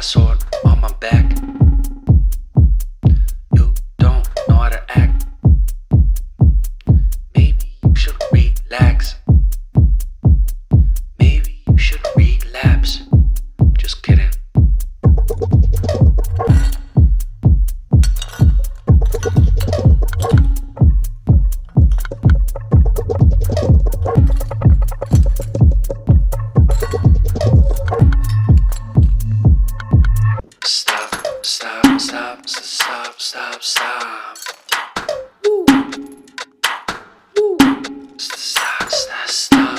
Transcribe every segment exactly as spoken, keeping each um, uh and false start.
ass or on my back. You don't know how to act. Maybe you should relax. Maybe you should relapse. Just kidding. Stop, stop, stop, stop, stop. Woo. Woo. Stop, stop, stop,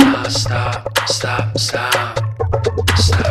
stop, stop, stop. Stop, stop, stop, stop, stop, stop, stop, stop. Stop, stop, stop, stop, stop.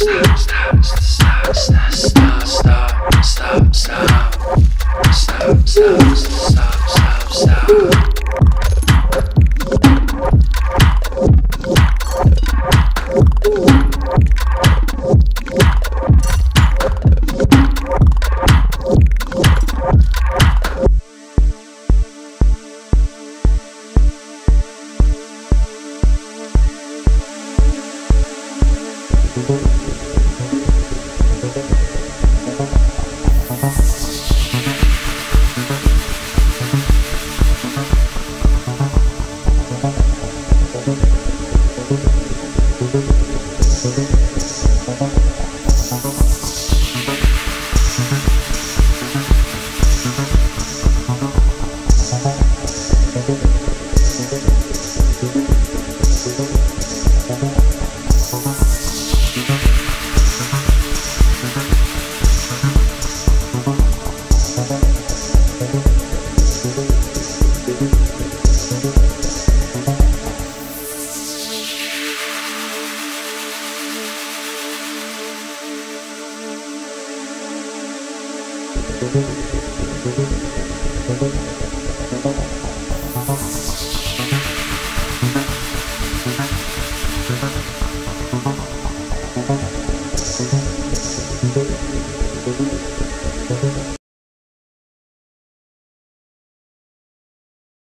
Stop, stop, stop, stop, stop, stop, stop, stop. Stop, stop, stop, stop, stop. Thank you.